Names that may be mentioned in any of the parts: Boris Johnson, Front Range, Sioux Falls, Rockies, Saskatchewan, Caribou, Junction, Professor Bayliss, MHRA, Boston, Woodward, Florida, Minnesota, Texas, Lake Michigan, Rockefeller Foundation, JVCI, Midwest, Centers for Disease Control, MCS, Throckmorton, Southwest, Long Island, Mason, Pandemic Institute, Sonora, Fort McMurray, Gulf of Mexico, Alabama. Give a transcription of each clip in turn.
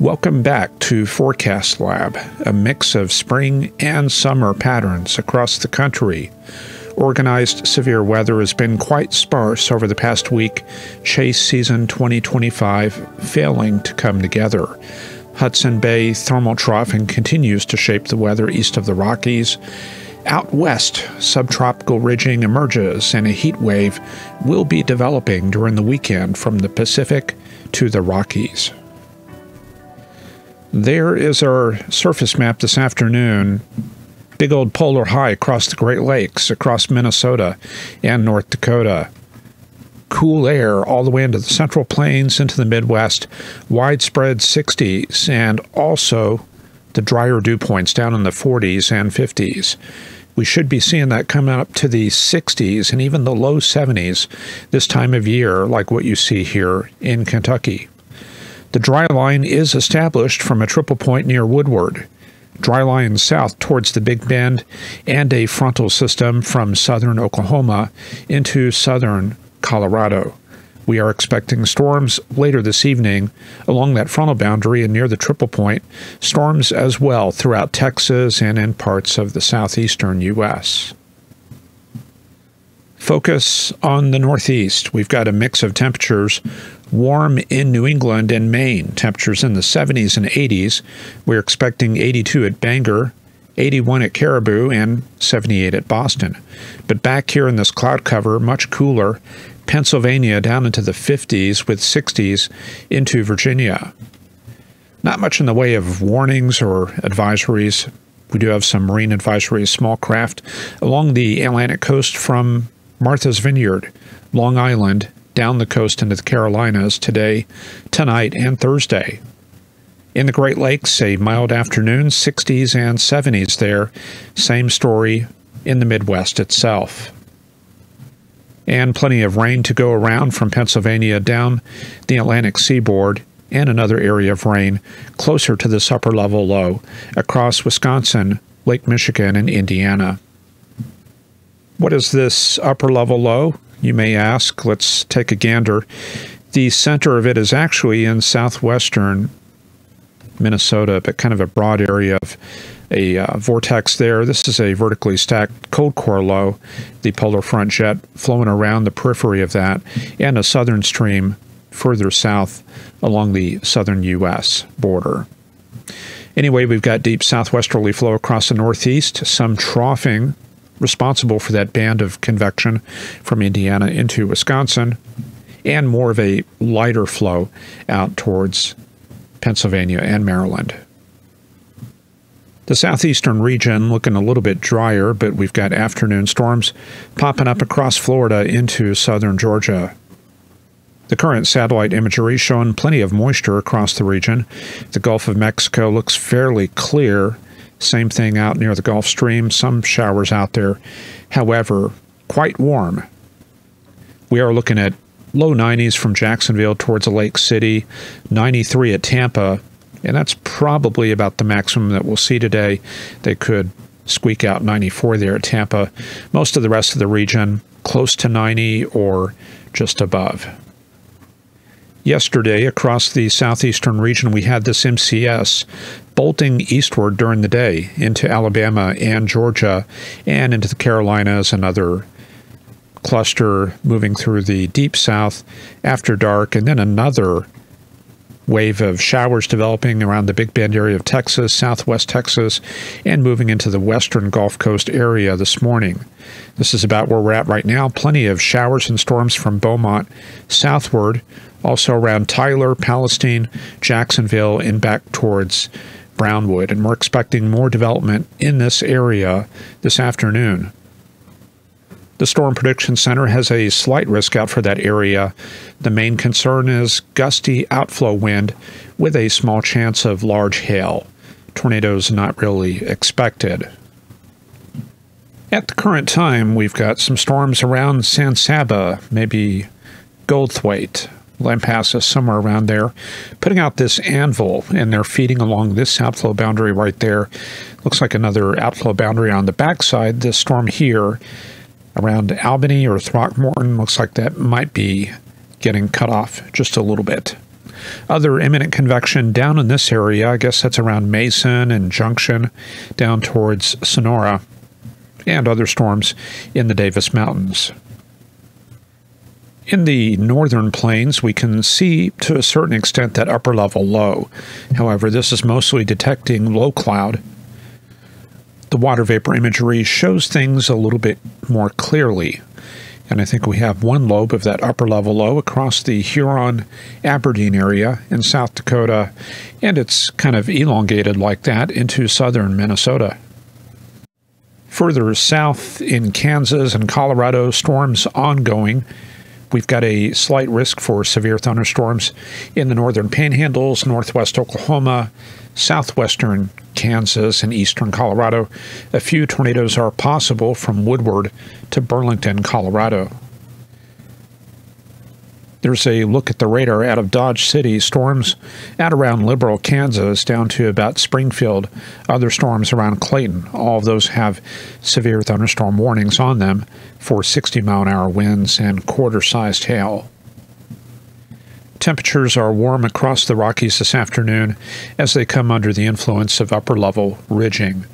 Welcome back to Forecast Lab, a mix of spring and summer patterns across the country. Organized severe weather has been quite sparse over the past week, chase season 2025 failing to come together. Hudson Bay thermal troughing continues to shape the weather east of the Rockies. Out west, subtropical ridging emerges and a heat wave will be developing during the weekend from the Pacific to the Rockies. There is our surface map this afternoon. Big old polar high across the Great Lakes, across Minnesota and North Dakota. Cool air all the way into the Central Plains, into the Midwest, widespread 60s, and also the drier dew points down in the 40s and 50s. We should be seeing that coming up to the 60s and even the low 70s this time of year, like what you see here in Kentucky. The dry line is established from a triple point near Woodward, dry line south towards the Big Bend, and a frontal system from southern Oklahoma into southern Colorado. We are expecting storms later this evening along that frontal boundary and near the triple point, storms as well throughout Texas and in parts of the southeastern U.S. Focus on the Northeast. We've got a mix of temperatures. Warm in New England and Maine, temperatures in the 70s and 80s. We're expecting 82 at Bangor, 81 at Caribou, and 78 at Boston. But back here in this cloud cover, much cooler, Pennsylvania down into the 50s with 60s into Virginia. Not much in the way of warnings or advisories. We do have some marine advisories, small craft along the Atlantic coast from Martha's Vineyard, Long Island, down the coast into the Carolinas today, tonight, and Thursday. In the Great Lakes, a mild afternoon, 60s and 70s there. Same story in the Midwest itself. And plenty of rain to go around from Pennsylvania down the Atlantic seaboard, and another area of rain closer to this upper level low across Wisconsin, Lake Michigan, and Indiana. What is this upper level low, you may ask? Let's take a gander. The center of it is actually in southwestern Minnesota, but kind of a broad area of a vortex there. This is a vertically stacked cold core low, the polar front jet flowing around the periphery of that, and a southern stream further south along the southern U.S. border. Anyway, we've got deep southwesterly flow across the Northeast, some troughing responsible for that band of convection from Indiana into Wisconsin, and more of a lighter flow out towards Pennsylvania and Maryland. The southeastern region looking a little bit drier, but we've got afternoon storms popping up across Florida into southern Georgia. The current satellite imagery showing plenty of moisture across the region. The Gulf of Mexico looks fairly clear. Same thing out near the Gulf Stream, some showers out there, however, quite warm. We are looking at low 90s from Jacksonville towards the Lake City, 93 at Tampa, and that's probably about the maximum that we'll see today. They could squeak out 94 there at Tampa. Most of the rest of the region, close to 90 or just above. Yesterday, across the southeastern region, we had this MCS bolting eastward during the day into Alabama and Georgia and into the Carolinas, another cluster moving through the deep south after dark, and then another wave of showers developing around the Big Bend area of Texas, southwest Texas, and moving into the western Gulf Coast area this morning. This is about where we're at right now. Plenty of showers and storms from Beaumont southward, also around Tyler, Palestine, Jacksonville, and back towards Brownwood. And we're expecting more development in this area this afternoon. The Storm Prediction Center has a slight risk out for that area. The main concern is gusty outflow wind with a small chance of large hail. Tornadoes not really expected. At the current time, we've got some storms around San Saba, maybe Goldthwaite, Lampasas, somewhere around there, putting out this anvil, and they're feeding along this outflow boundary right there. Looks like another outflow boundary on the backside. This storm here around Albany or Throckmorton looks like that might be getting cut off just a little bit. Other imminent convection down in this area, I guess that's around Mason and Junction down towards Sonora, and other storms in the Davis Mountains. In the northern plains, we can see to a certain extent that upper level low. However, this is mostly detecting low cloud. The water vapor imagery shows things a little bit more clearly. And I think we have one lobe of that upper level low across the Huron-Aberdeen area in South Dakota, and it's kind of elongated like that into southern Minnesota. Further south in Kansas and Colorado, storms ongoing. We've got a slight risk for severe thunderstorms in the northern panhandles, northwest Oklahoma, southwestern Kansas, and eastern Colorado. A few tornadoes are possible from Woodward to Burlington, Colorado. There's a look at the radar out of Dodge City. Storms out around Liberal, Kansas, down to about Springfield. Other storms around Clayton. All of those have severe thunderstorm warnings on them for 60-mile-an-hour winds and quarter-sized hail. Temperatures are warm across the Rockies this afternoon as they come under the influence of upper-level ridging.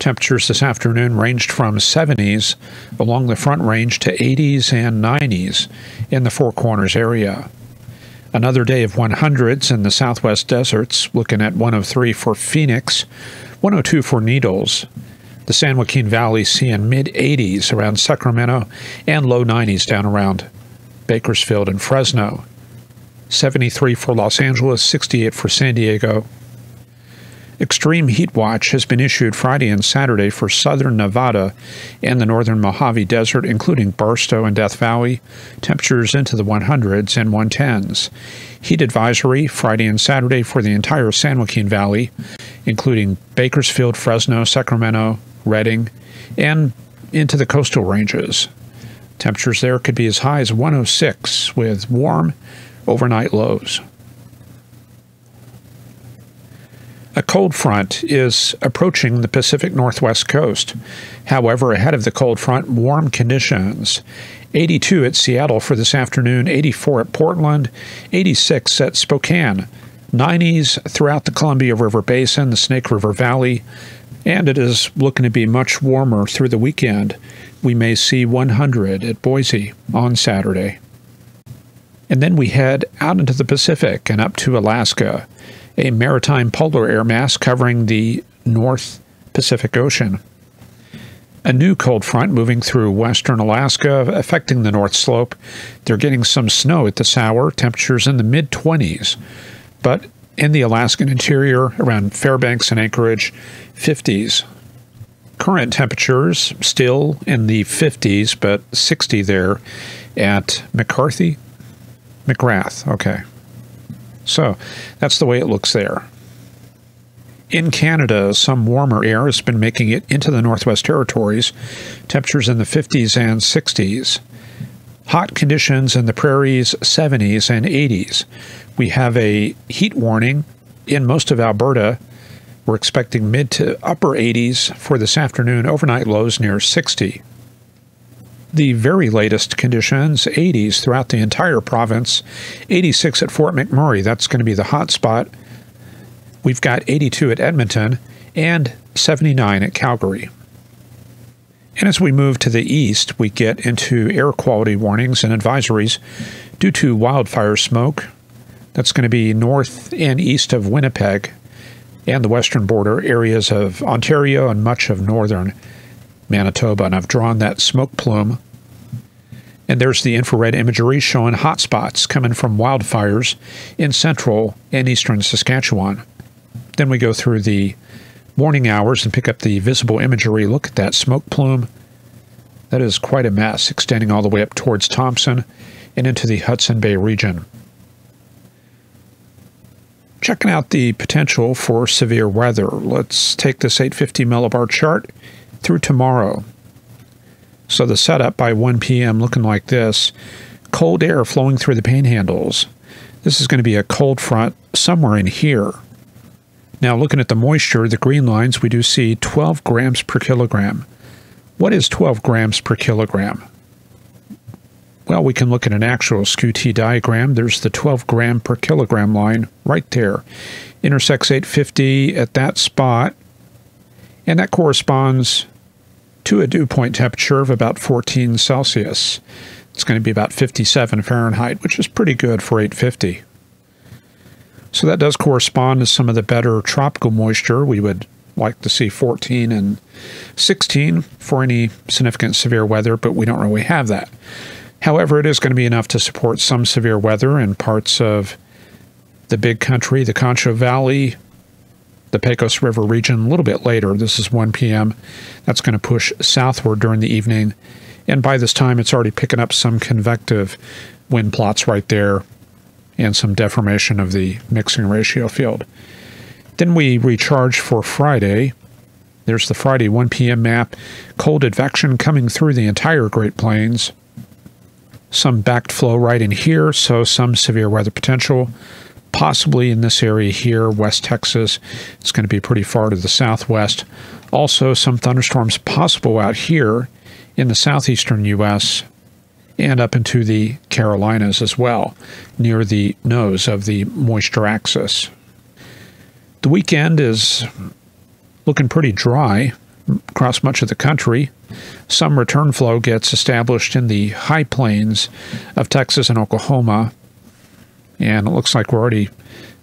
Temperatures this afternoon ranged from 70s along the Front Range to 80s and 90s in the Four Corners area. Another day of 100s in the Southwest deserts, looking at 103 for Phoenix, 102 for Needles. The San Joaquin Valley seeing mid-80s around Sacramento and low 90s down around Bakersfield and Fresno. 73 for Los Angeles, 68 for San Diego. Extreme heat watch has been issued Friday and Saturday for southern Nevada and the northern Mojave Desert, including Barstow and Death Valley, temperatures into the 100s and 110s. Heat advisory Friday and Saturday for the entire San Joaquin Valley, including Bakersfield, Fresno, Sacramento, Redding, and into the coastal ranges. Temperatures there could be as high as 106 with warm overnight lows. A cold front is approaching the Pacific Northwest coast. However, ahead of the cold front, warm conditions. 82 at Seattle for this afternoon, 84 at Portland, 86 at Spokane. 90s throughout the Columbia River Basin, the Snake River Valley, and it is looking to be much warmer through the weekend. We may see 100 at Boise on Saturday. And then we head out into the Pacific and up to Alaska. A maritime polar air mass covering the North Pacific Ocean. A new cold front moving through western Alaska, affecting the North Slope. They're getting some snow at this hour, temperatures in the mid-20s. But in the Alaskan interior, around Fairbanks and Anchorage, 50s. Current temperatures still in the 50s, but 60 there at McCarthy, McGrath, okay. So that's the way it looks there. In Canada, some warmer air has been making it into the Northwest Territories, temperatures in the 50s and 60s. Hot conditions in the prairies, 70s and 80s. We have a heat warning in most of Alberta. We're expecting mid to upper 80s for this afternoon, overnight lows near 60. The very latest conditions, 80s throughout the entire province, 86 at Fort McMurray, that's going to be the hot spot. We've got 82 at Edmonton and 79 at Calgary. And as we move to the east, we get into air quality warnings and advisories due to wildfire smoke. That's going to be north and east of Winnipeg and the western border areas of Ontario and much of northern Manitoba, and I've drawn that smoke plume. And there's the infrared imagery showing hot spots coming from wildfires in central and eastern Saskatchewan. Then we go through the morning hours and pick up the visible imagery. Look at that smoke plume. That is quite a mess, extending all the way up towards Thompson and into the Hudson Bay region. Checking out the potential for severe weather. Let's take this 850 millibar chart through tomorrow. So the setup by 1 p.m. looking like this. Cold air flowing through the panhandles. This is going to be a cold front somewhere in here. Now looking at the moisture, the green lines, we do see 12 grams per kilogram. What is 12 grams per kilogram? Well, we can look at an actual SCU-T diagram. There's the 12 gram per kilogram line right there. Intersects 850 at that spot, and that corresponds to a dew point temperature of about 14 Celsius. It's going to be about 57 Fahrenheit, which is pretty good for 850. So that does correspond to some of the better tropical moisture. We would like to see 14 and 16 for any significant severe weather, but we don't really have that. However, it is going to be enough to support some severe weather in parts of the big country, the Concho Valley, the Pecos River region a little bit later. This is 1 p.m. That's going to push southward during the evening. And by this time, it's already picking up some convective wind plots right there and some deformation of the mixing ratio field. Then we recharge for Friday. There's the Friday 1 p.m. map. Cold advection coming through the entire Great Plains. Some backed flow right in here, so some severe weather potential. Possibly in this area here, West Texas. It's going to be pretty far to the southwest. Also, some thunderstorms possible out here in the southeastern U.S. and up into the Carolinas as well, near the nose of the moisture axis. The weekend is looking pretty dry across much of the country. Some return flow gets established in the high plains of Texas and Oklahoma. And it looks like we're already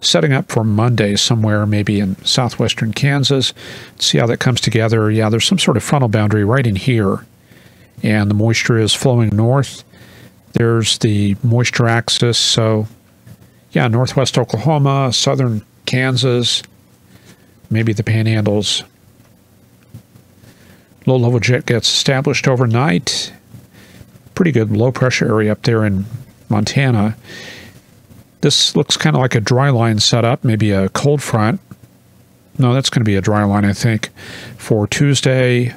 setting up for Monday somewhere, maybe in southwestern Kansas. Let's see how that comes together. Yeah, there's some sort of frontal boundary right in here. And the moisture is flowing north. There's the moisture axis. So, yeah, northwest Oklahoma, southern Kansas, maybe the Panhandles. Low-level jet gets established overnight. Pretty good low-pressure area up there in Montana. This looks kind of like a dry line setup, maybe a cold front. No, that's going to be a dry line, I think, for Tuesday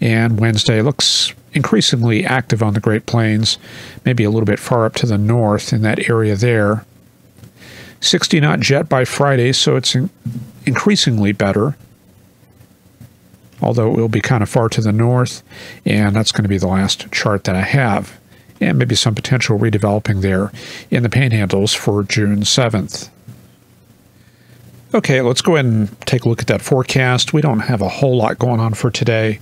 and Wednesday. Looks increasingly active on the Great Plains, maybe a little bit far up to the north in that area there. 60-knot jet by Friday, so it's increasingly better, although it will be kind of far to the north, and that's going to be the last chart that I have. And maybe some potential redeveloping there in the Panhandles for June 7th. Okay, let's go ahead and take a look at that forecast. We don't have a whole lot going on for today.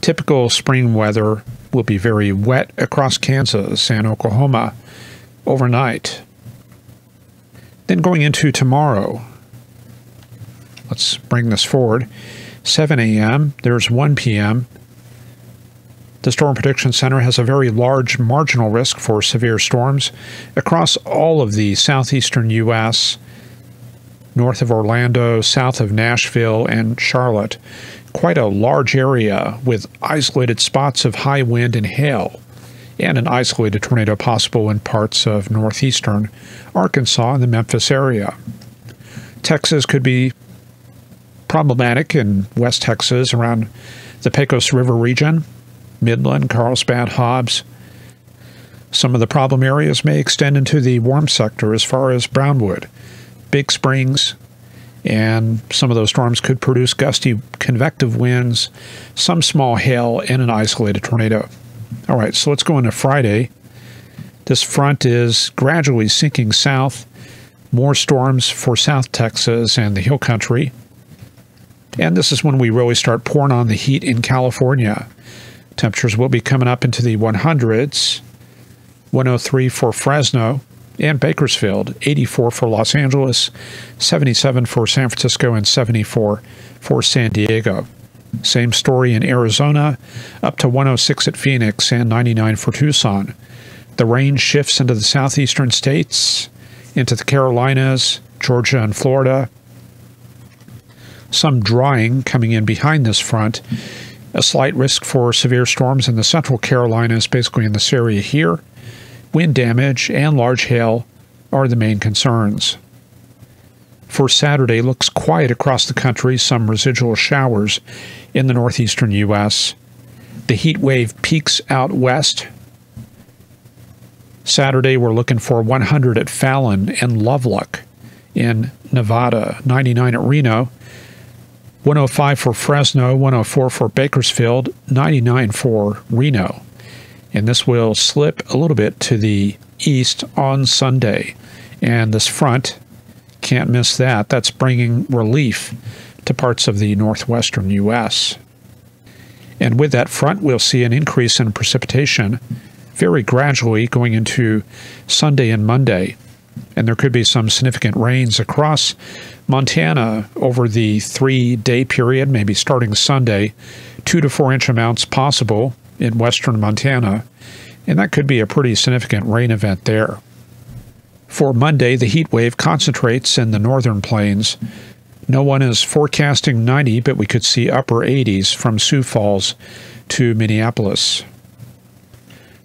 Typical spring weather will be very wet across Kansas and Oklahoma overnight. Then going into tomorrow, let's bring this forward. 7 a.m., there's 1 p.m., the Storm Prediction Center has a very large marginal risk for severe storms across all of the southeastern U.S., north of Orlando, south of Nashville, and Charlotte. Quite a large area with isolated spots of high wind and hail, and an isolated tornado possible in parts of northeastern Arkansas and the Memphis area. Texas could be problematic in West Texas around the Pecos River region. Midland, Carlsbad, Hobbs. Some of the problem areas may extend into the warm sector as far as Brownwood, Big Springs, and some of those storms could produce gusty convective winds, some small hail, and an isolated tornado. All right, so let's go into Friday. This front is gradually sinking south. More storms for South Texas and the Hill Country. And this is when we really start pouring on the heat in California. Temperatures will be coming up into the 100s, 103 for Fresno and Bakersfield, 84 for Los Angeles, 77 for San Francisco, and 74 for San Diego. Same story in Arizona, up to 106 at Phoenix and 99 for Tucson. The rain shifts into the southeastern states, into the Carolinas, Georgia, and Florida. Some drying coming in behind this front. A slight risk for severe storms in the central Carolinas, basically in this area here. Wind damage and large hail are the main concerns. For Saturday, looks quiet across the country, some residual showers in the northeastern U.S. The heat wave peaks out west. Saturday, we're looking for 100 at Fallon and Lovelock in Nevada, 99 at Reno, 105 for Fresno, 104 for Bakersfield, 99 for Reno. and this will slip a little bit to the east on Sunday. And this front, can't miss that, that's bringing relief to parts of the northwestern U.S. And with that front, we'll see an increase in precipitation very gradually going into Sunday and Monday. And there could be some significant rains across Montana over the 3-day period, maybe starting Sunday, 2 to 4 inch amounts possible in western Montana. And that could be a pretty significant rain event there. For Monday, the heat wave concentrates in the northern plains. No one is forecasting 90, but we could see upper 80s from Sioux Falls to Minneapolis.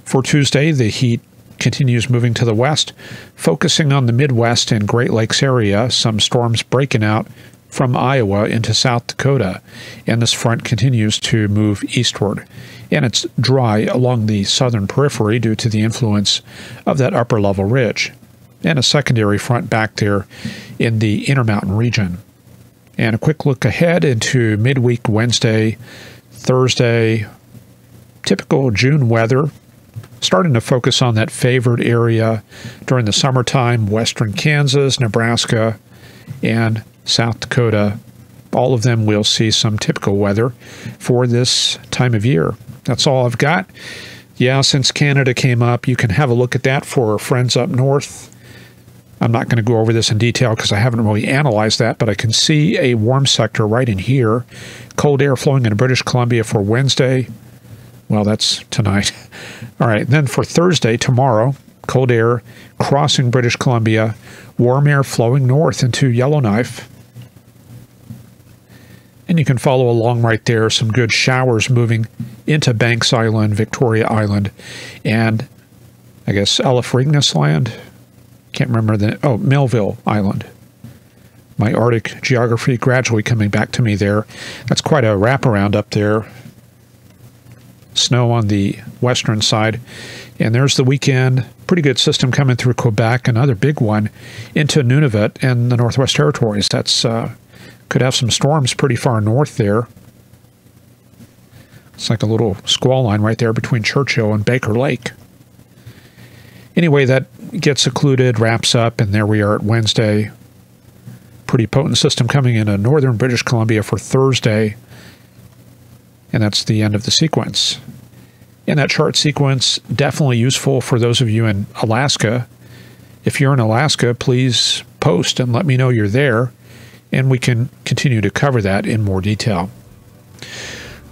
For Tuesday, the heat continues moving to the west, focusing on the Midwest and Great Lakes area, some storms breaking out from Iowa into South Dakota, and this front continues to move eastward. And it's dry along the southern periphery due to the influence of that upper-level ridge, and a secondary front back there in the Intermountain region. And a quick look ahead into midweek Wednesday, Thursday, typical June weather, starting to focus on that favored area during the summertime, western Kansas, Nebraska, and South Dakota. All of them will see some typical weather for this time of year. That's all I've got. Yeah, since Canada came up, you can have a look at that for our friends up north. I'm not going to go over this in detail because I haven't really analyzed that, but I can see a warm sector right in here. Cold air flowing into British Columbia for Wednesday. Well, that's tonight. All right, then for Thursday, tomorrow, cold air crossing British Columbia, warm air flowing north into Yellowknife. And you can follow along right there, some good showers moving into Banks Island, Victoria Island, and I guess Ellefringus Land. Can't remember the, oh, Melville Island. My Arctic geography gradually coming back to me there. That's quite a wraparound up there. Snow on the western side. And there's the weekend. Pretty good system coming through Quebec, another big one, into Nunavut and the Northwest Territories. That's could have some storms pretty far north there. It's like a little squall line right there between Churchill and Baker Lake. Anyway, that gets occluded, wraps up, and there we are at Wednesday. Pretty potent system coming into northern British Columbia for Thursday. And that's the end of the sequence. And that chart sequence, definitely useful for those of you in Alaska. If you're in Alaska, please post and let me know you're there, and we can continue to cover that in more detail.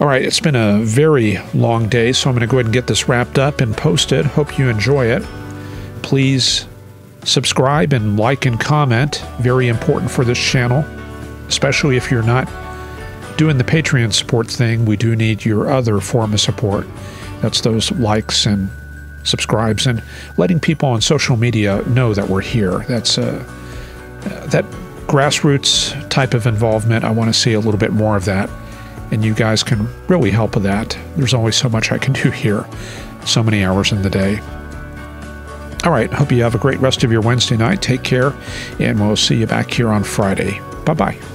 All right, it's been a very long day, so I'm going to go ahead and get this wrapped up and posted. Hope you enjoy it. Please subscribe and like and comment. Very important for this channel, especially if you're not doing the Patreon support thing. We do need your other form of support. That's those likes and subscribes and letting people on social media know that we're here. That's that grassroots type of involvement. I want to see a little bit more of that, and you guys can really help with that. There's only so much I can do here, so many hours in the day. All right, hope you have a great rest of your Wednesday night. Take care, and we'll see you back here on Friday. Bye-bye.